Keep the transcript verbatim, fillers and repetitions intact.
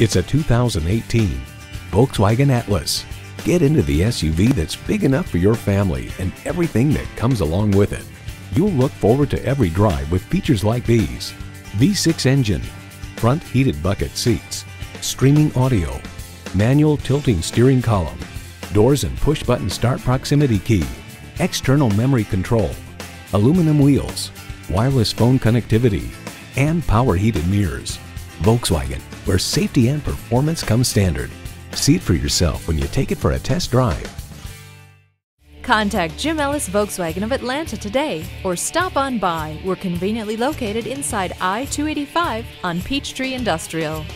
It's a two thousand eighteen Volkswagen Atlas. Get into the S U V that's big enough for your family and everything that comes along with it. You'll look forward to every drive with features like these: V six engine, front heated bucket seats, streaming audio, manual tilting steering column, doors and push-button start proximity key, external memory control, aluminum wheels, wireless phone connectivity, and power heated mirrors. Volkswagen, where safety and performance come standard. See it for yourself when you take it for a test drive. Contact Jim Ellis Volkswagen of Atlanta today or stop on by. We're conveniently located inside I two eighty-five on Peachtree Industrial.